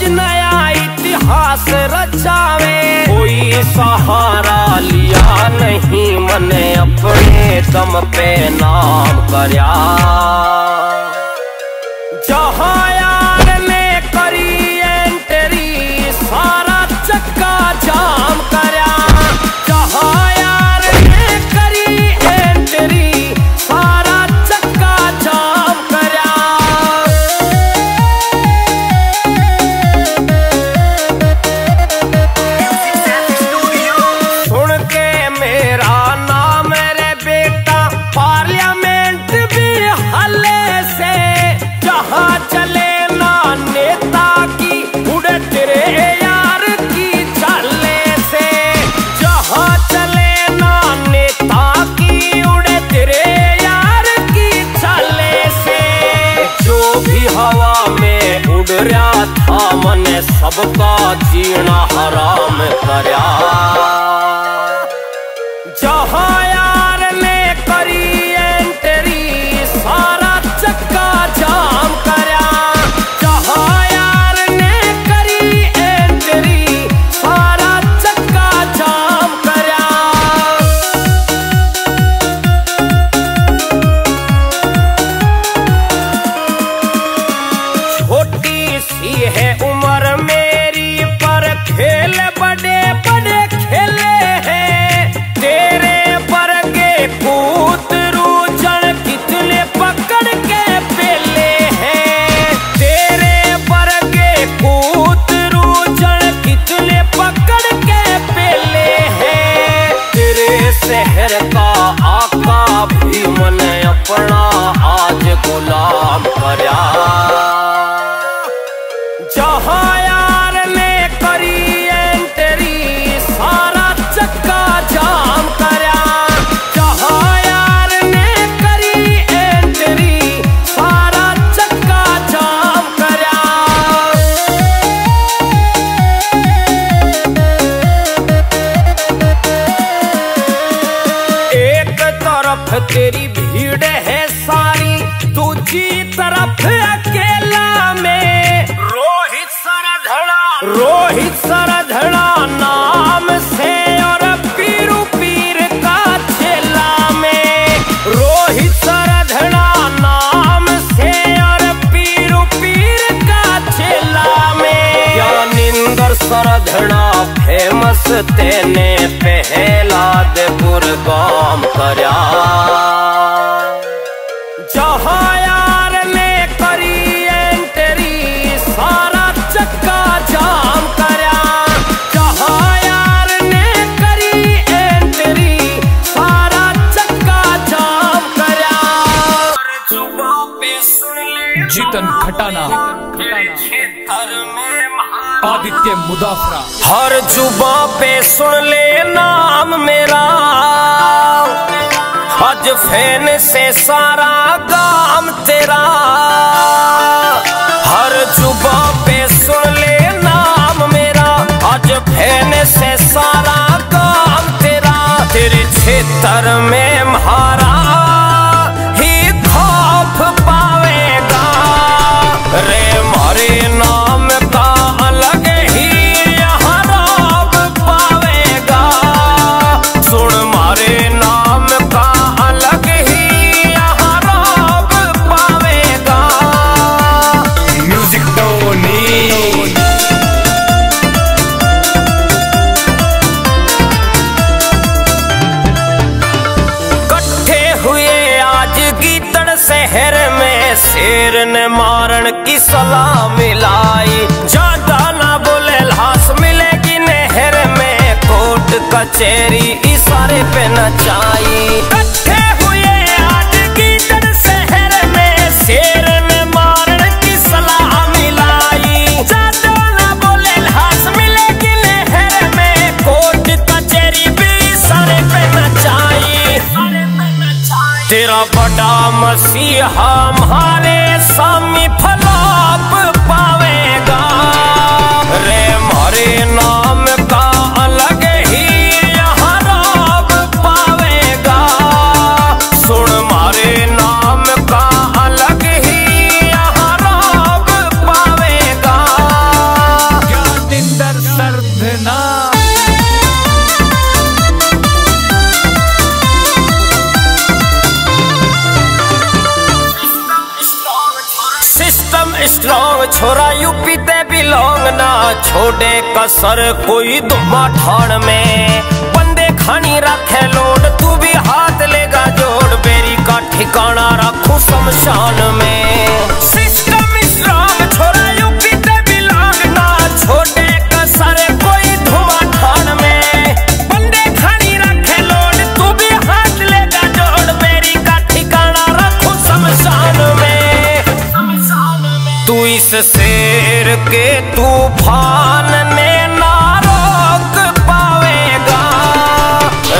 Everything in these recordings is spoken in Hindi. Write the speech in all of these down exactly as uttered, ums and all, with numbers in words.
आज नया इतिहास रचावे। कोई सहारा लिया नहीं मने अपने दम पे नाम करया। जहाँ यार ने करी एंट्री सारा चक्का जाम करया। जहाँ यार ने करी एंट्री सारा चक्का जाम करया। सुन के मेरा नाम मेरे बेटा पार्लियामेंट भी हले से। जहाँ चले ना नेता की उड़े तेरे यार की चाले से। जहाँ चले ना नेता की उड़े तेरे यार की चाले से। जो भी हवा में उड़ रहा था मने सबका जीना हराम करया। जहाँ यार ने करी एंट्री सारा चक्का जाम करया। जहाँ यार ने करी एंट्री सारा चक्का जाम करया। छोटी सी है उम्र मेरी पर खेल बड़े बड़े खेले हैं। तेरे वर्गे पूत रूजन कितने पकड़ के पेले हैं। तेरे वर्गे पूत रूजन कितने पकड़ के पेले हैं। तेरे शहर का आका भी मने अपना आज गुलाम करया। जहाँ यार ने करी एंट्री सारा चक्का जाम करया। जहाँ यार ने करी एंट्री सारा चक्का जाम करया। एक तरफ तेरी भीड़ है सारी, दूसरी तरफ अकेला में। रोहित सरधड़ा नाम से और पीरू पीर का चेला में। रोहित सरधड़ा नाम से और पीरू पीर का चेला में। ज्ञानेंद्र सरधड़ा फेमस तेने पहला दे गुरगाम करया। जहाँ यार ने करी एंट्री सारा चक्का जाम करया। जहाँ यार ने करी एंट्री सारा चक्का जाम करया। जितन खटाना, आदित्य मुदाफरा। हर जुबा पे सुन ले नाम मेरा, आज फैन से सारा गाम तेरा। हर जुबा पे सुन ले नाम मेरा, आज फैन से सारा काम तेरा। तेरे क्षेत्र में म्हारा ही खौफ पावेगा। रे मारे नाम का अलग ही यहाँ रौब पावेगा। सुन मारे नाम का अलग ही यहाँ रौब पावेगा। म्यूजिक टोनी कट्ठे हुए आज गीतड़ शहर में। शेर ने मारन की सलाह मिलाई। ज्यादा ना बोले लाश मिलेगी नहर में। कोर्ट कचहरी इशारे पे नचाई। कट्ठे हुए आज गीतड़ शहर में। शेर ने मारन की सलाह मिलाई। ज्यादा ना बोले लाश मिलेगी नहर में। कोर्ट कचहरी भी इशारे पे नचाई। तेरा बड़ा मसीहा हमारे सामी फलाप पावेगा। रे मारे नाम का अलग ही यहाँ रौब पावेगा। सुन मारे नाम का अलग ही यहाँ रौब पावेगा। गाँव छोरा यूपी ते बिलोंग ना छोड़े कसर कोई दुमा ठाण में बंदे खानी रखे लोड तू भी हाथ लेगा जोड़ बेरी का ठिकाना रखू शमशान में। सिस्टम स्ट्रांग छोरा यूपी ते बिलोंग ना छोड़े कसर कोई धुमा ठाण में बंदे खानी रखे लोड तू भी हाथ लेगा जोड़ बेरी का ठिकाना रखू शमशान में। तू इस शेर के तूफान ने ना रोक पावेगा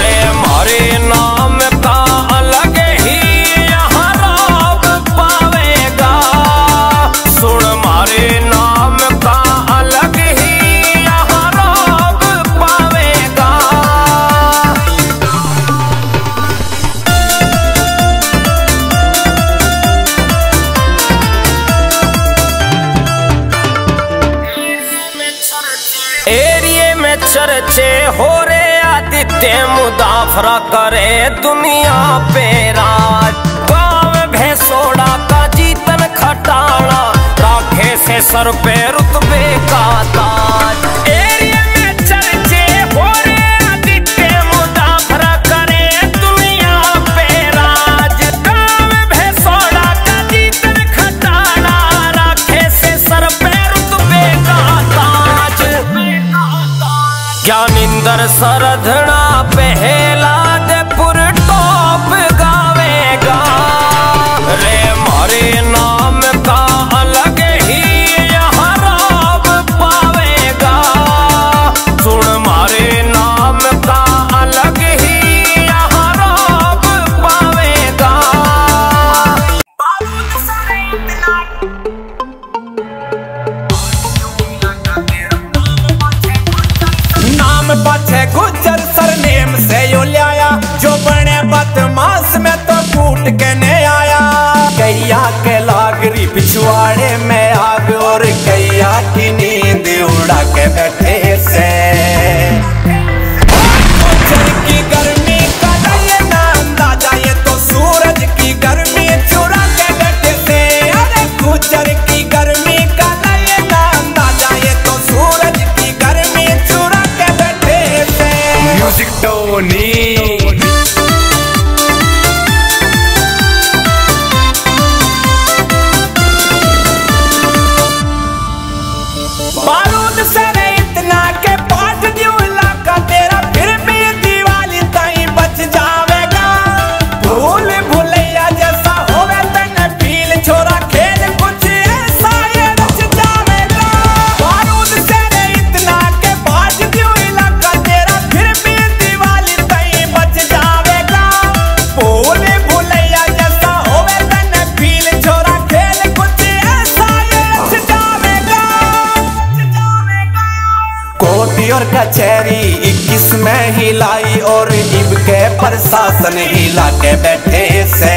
रे मारे नाम का अलग ही यहाँ रोक पावेगा। सुन मारे नाम का अलग ही यहाँ रोक पावेगा। एरिये में चर्चे हो रे आदित्य मुदाफरा करे दुनिया पे राज। गाँव भैंसोड़ा का जीतन खटाना राखे से सर पे रुतबे का ताज। एरिये में चर्चे हो रे आदित्य मुदाफरा करे दुनिया पे राज। गाँव भैंसोड़ा का जीतन खटाना राखे से सर पे रुतबे का ताज। ज्ञानिंदर सरधना पहला देपुर टॉप गावेगा रे मारे नाम का अलग ही यहाँ राब पावेगा। सुन मारे नाम का अलग ही यहाँ राब पावेगा। नाम पाछे गुजर सरनेम से यो ल्याया जो बने बदमाश में तो फूट के ने आया। गैया के लागरी पिछवाड़े में आग और गैया की नींद उड़ा के बैठे से गुजर की गर्मी का ये ना अंदाजा ये तो सूरज की गर्मी चुरा के बैठे से। अरे गुजर की गर्मी का टोनी बारूद सरे इतना के पाठ दियो इलाका तेरा फिर भी दिवाली ताई बच जावेगा। भूल भुलैया जैसा होवे तने पील छोरा खेल कुछ ऐसा ये रच जावेगा। बारूद सरे इतना के पाठ दियो इलाका तेरा फिर भी दिवाली ताई बच जावेगा। भूल भुलैया जैसा होवे तने पील छोरा खेल कुछ ऐसा ये रच जावेगा। कोर्ट और कचहरी इक्कीस में हिलाई और इब के प्रशासन हिला के बैठे से।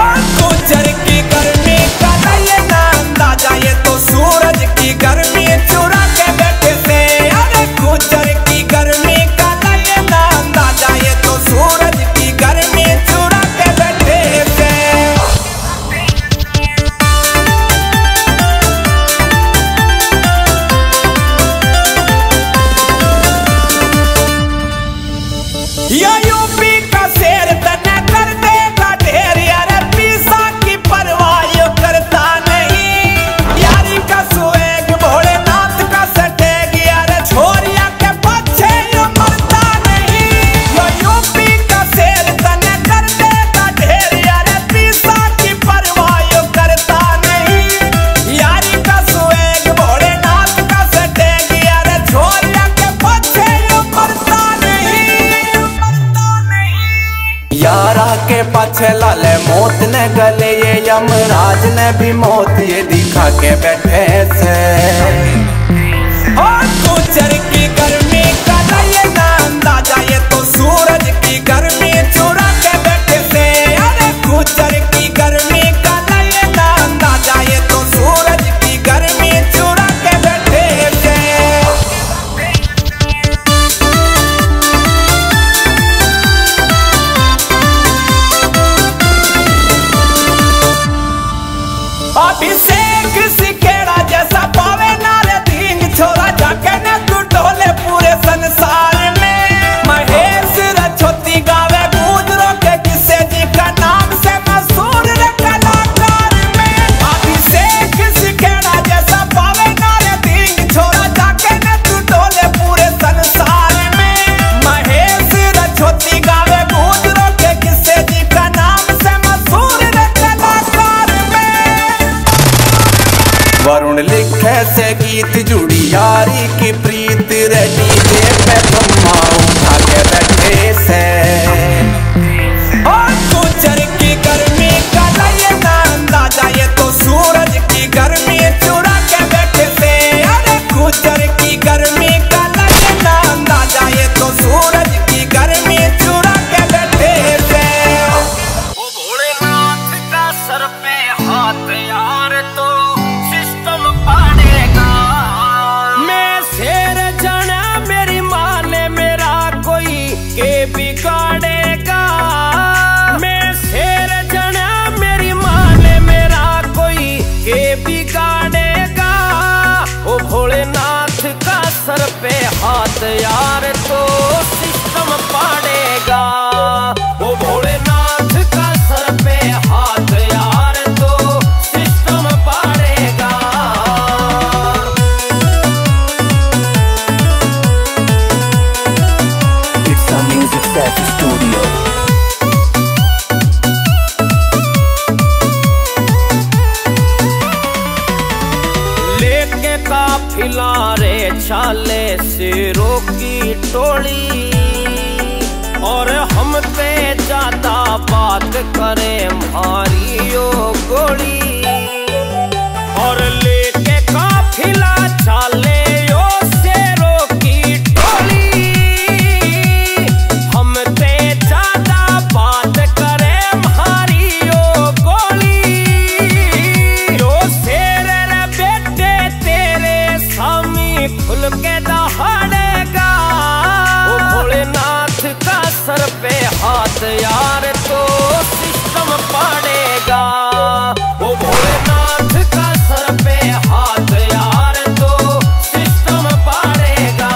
और गुजर की गर्मी का ना ये ना अंदाजा ये तो सूरज की गर्मी चुरा के बैठे से। अरे गुजर की गर्मी का ना ये ना अंदाजा ये तो सूरज की गर्मी चुरा के बैठे से। यो यूपी का शेर तने कर देगा ढेर यार पीसा की परवाह यो करता नहीं। यारी का सुएग भोलेनाथ का सटेग यार छोरिया के पीछे यो मरता नहीं। यो यूपी का शेर तने कर देगा ढेर यार पीसा की परवाह यो करता नहीं। यारी का सुएग भोलेनाथ का सटेग यार छोरिया के पीछे यो मरता नहीं। यारा के पाछे लाले मौत ने गले ये यमराज ने भी मौत ये दिखा के बैठे से। और गुजर की गर्मी का ना ये ना अंदाजा ये तो सूरज की गर्मी चुरा के बैठे से। अरे गुजर की गर्मी का ना ये ना अंदाजा ये तो सूरज की गर्मी चुरा के बैठे से। अभिषेक ऐसे गीत जुड़ी यारी की प्रीत रही पे उठा के बैठे से और गुजर की गर्मी का ये ना अंदाजा ये तो सूरज की गर्मी चुरा के बैठे से। अरे गुजर की गर्मी का ये ना अंदाजा ये तो सूरज की गर्मी चुरा के बैठे से। वो भोलेनाथ का सर पे हाथ यार तो हाथ यार तो सिस्टम पाड़ेगा। वो भोलेनाथ का सर पे हाथ यार तो सिस्टम पाड़ेगा। It's a music tap studio. लेके काफिला रे छाले शेरों की टोली और हम पे ज्यादा बात करे मारियो गोली। और लेके काफिला छाले यो शेरों की टोली हम पे ज्यादा बात करे मारियो गोली। यो शेर रे बेटे तेरे सामी खुल के दहाड़ेगा। वो भोलेनाथ का सर पे हाथ यार तो सिस्टम पाड़ेगा। वो भोलेनाथ का सर पे हाथ यार तो सिस्टम पाड़ेगा।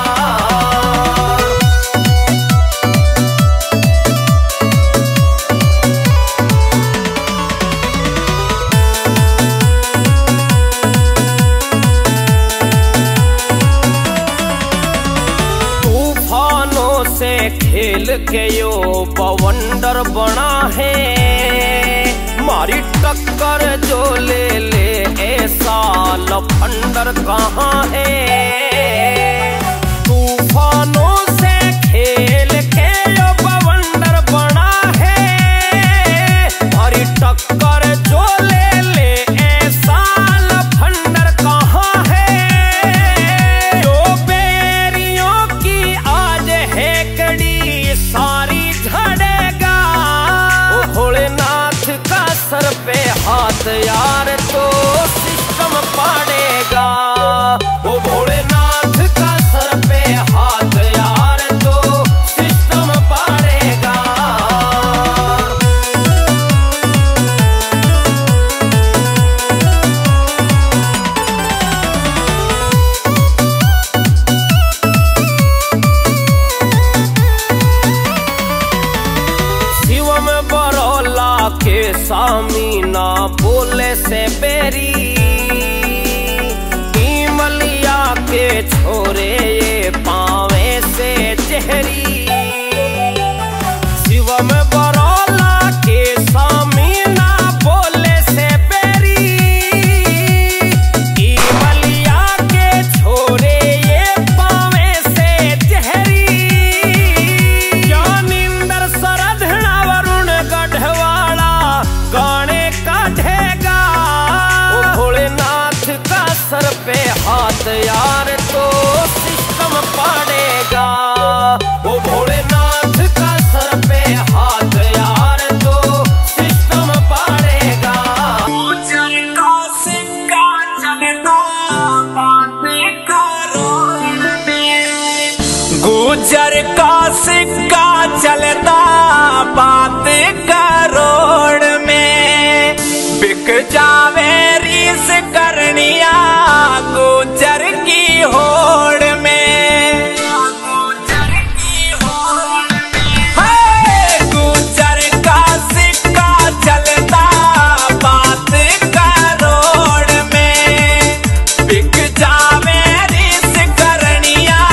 खेल के यो बवंडर बना है मारी टक्कर जो ले ले ऐसा लफंडर कहाँ है। तूफानों से खेल के यो बवंडर बना है मारी टक्कर जो ले ले ऐसा लफंडर कहाँ है। जो बेरियों की आज है सारी झड़ेगा। वो भोलेनाथ का सर पे हाथ यार तो सिस्टम पाड़ेगा। वो भोलेनाथ का सर पे हाथ यार तो सिस्टम पाड़ेगा। सामी ना बोले से बेरी ईमलिया के छोरे ये पावे से जहरी। शिवम बरौला के सामी ना बोले से बेरी ईमलिया के छोरे ये पावे से जहरी। ज्ञानिंदर सरधना वरुण गढ़वा गाने का ढेगा। वो भोलेनाथ का सर पे हाथ यार तो सिस्टम पाड़ेगा। वो भोलेनाथ का सर पे हाथ यार तो सिस्टम पाड़ेगा। गुजर का सिक्का चलता बात करोड़ में बिक जावे रीस करनिया गुजर की होड़ में। गुजर की होड़ में गुजर का सिक्का चलता बात करोड़ में बिक जावे रीस करनिया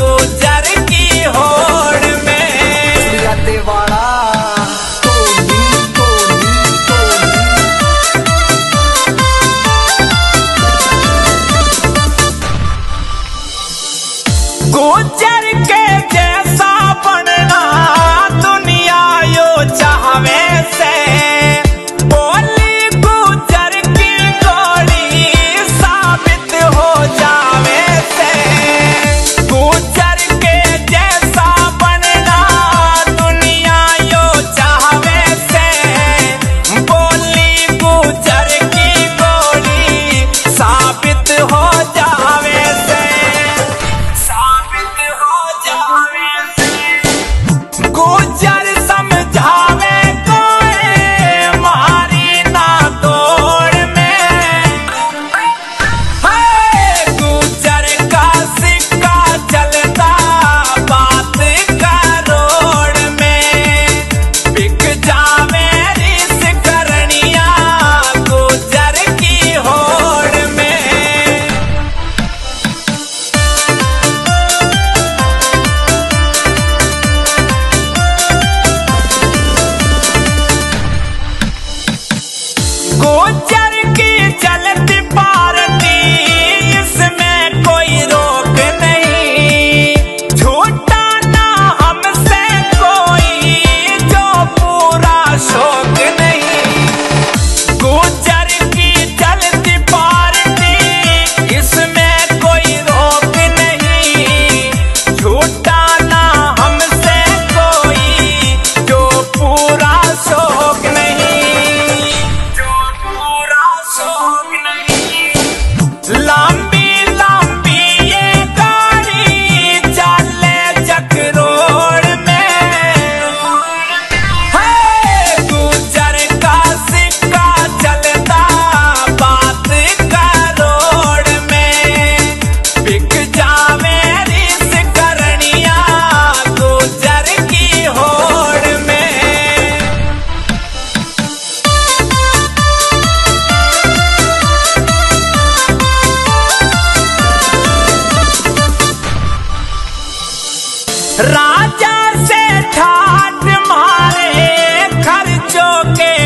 गुजर की होड़ में। गुजर की चलती पार्टी इसमें कोई रोक नहीं, झूठा ना हमसे कोई जो पूरा शौक नहीं। गुजर की चलती पार्टी इसमें कोई रोक नहीं, झूठा ना हमसे कोई जो पूरा शौक नहीं। राजा से ठाट मारे खर्चों के